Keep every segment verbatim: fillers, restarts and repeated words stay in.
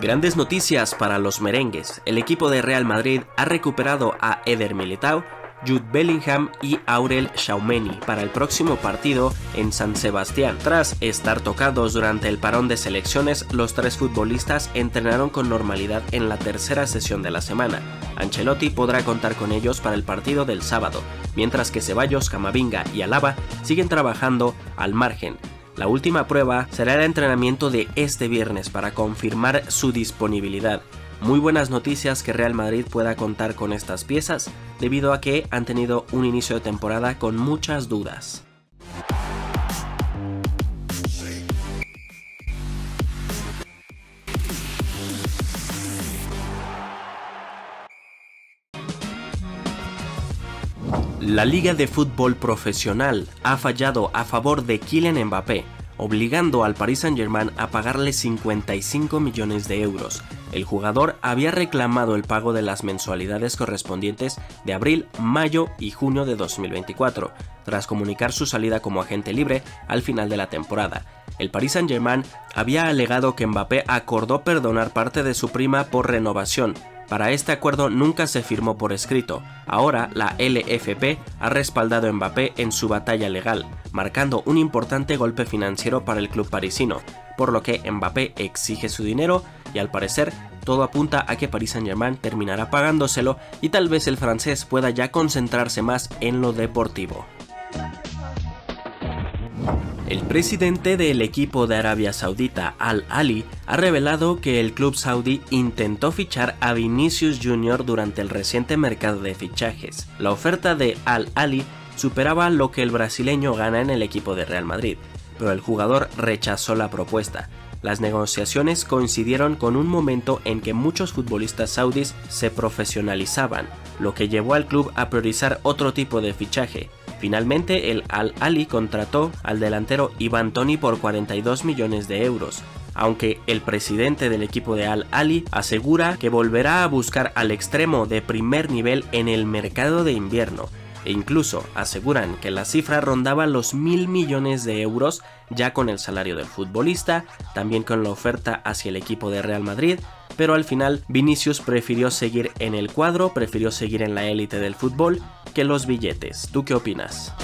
Grandes noticias para los merengues. El equipo de Real Madrid ha recuperado a Eder Militão, Jude Bellingham y Aurel Shaumeni para el próximo partido en San Sebastián. Tras estar tocados durante el parón de selecciones, los tres futbolistas entrenaron con normalidad en la tercera sesión de la semana. Ancelotti podrá contar con ellos para el partido del sábado, mientras que Ceballos, Camavinga y Alaba siguen trabajando al margen. La última prueba será el entrenamiento de este viernes para confirmar su disponibilidad. Muy buenas noticias que Real Madrid pueda contar con estas piezas, debido a que han tenido un inicio de temporada con muchas dudas. La Liga de Fútbol Profesional ha fallado a favor de Kylian Mbappé, obligando al Paris Saint Germain a pagarle cincuenta y cinco millones de euros. El jugador había reclamado el pago de las mensualidades correspondientes de abril, mayo y junio de dos mil veinticuatro, tras comunicar su salida como agente libre al final de la temporada. El Paris Saint Germain había alegado que Mbappé acordó perdonar parte de su prima por renovación. Para este acuerdo nunca se firmó por escrito. Ahora la L F P ha respaldado a Mbappé en su batalla legal, marcando un importante golpe financiero para el club parisino, por lo que Mbappé exige su dinero y al parecer todo apunta a que Paris Saint-Germain terminará pagándoselo y tal vez el francés pueda ya concentrarse más en lo deportivo. El presidente del equipo de Arabia Saudita, Al-Ahli, ha revelado que el club saudí intentó fichar a Vinicius junior durante el reciente mercado de fichajes. La oferta de Al-Ahli superaba lo que el brasileño gana en el equipo de Real Madrid, pero el jugador rechazó la propuesta. Las negociaciones coincidieron con un momento en que muchos futbolistas saudíes se profesionalizaban, lo que llevó al club a priorizar otro tipo de fichaje. Finalmente, el Al-Ahli contrató al delantero Iván Toni por cuarenta y dos millones de euros, aunque el presidente del equipo de Al-Ahli asegura que volverá a buscar al extremo de primer nivel en el mercado de invierno, e incluso aseguran que la cifra rondaba los mil millones de euros ya con el salario del futbolista, también con la oferta hacia el equipo de Real Madrid, pero al final Vinicius prefirió seguir en el cuadro, prefirió seguir en la élite del fútbol que los billetes. ¿Tú qué opinas?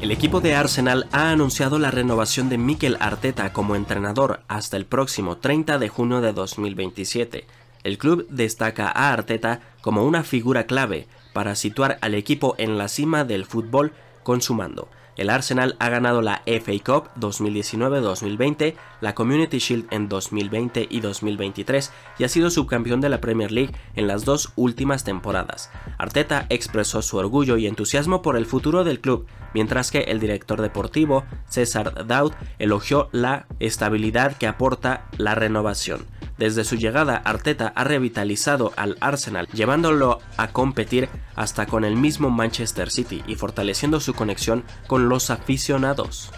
El equipo de Arsenal ha anunciado la renovación de Mikel Arteta como entrenador hasta el próximo treinta de junio de dos mil veintisiete. El club destaca a Arteta como una figura clave para situar al equipo en la cima del fútbol con su mando. El Arsenal ha ganado la F A Cup dos mil diecinueve dos mil veinte, la Community Shield en dos mil veinte y dos mil veintitrés y ha sido subcampeón de la Premier League en las dos últimas temporadas. Arteta expresó su orgullo y entusiasmo por el futuro del club, mientras que el director deportivo César Daud elogió la estabilidad que aporta la renovación. Desde su llegada, Arteta ha revitalizado al Arsenal, llevándolo a competir hasta con el mismo Manchester City y fortaleciendo su conexión con los aficionados.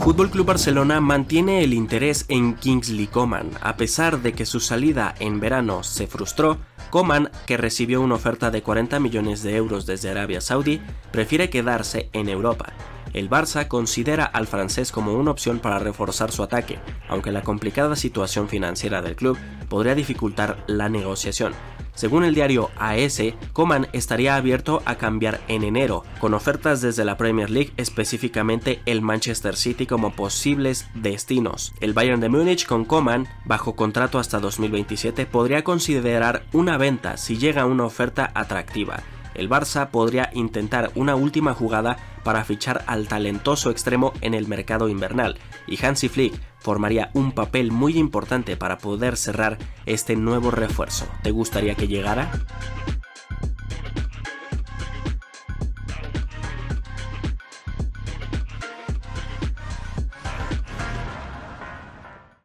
Fútbol Club Barcelona mantiene el interés en Kingsley Coman. A pesar de que su salida en verano se frustró, Coman, que recibió una oferta de cuarenta millones de euros desde Arabia Saudí, prefiere quedarse en Europa. El Barça considera al francés como una opción para reforzar su ataque, aunque la complicada situación financiera del club podría dificultar la negociación. Según el diario A S, Coman estaría abierto a cambiar en enero, con ofertas desde la Premier League, específicamente el Manchester City como posibles destinos. El Bayern de Múnich con Coman, bajo contrato hasta dos mil veintisiete, podría considerar una venta si llega una oferta atractiva. El Barça podría intentar una última jugada para fichar al talentoso extremo en el mercado invernal, y Hansi Flick formaría un papel muy importante para poder cerrar este nuevo refuerzo. ¿Te gustaría que llegara?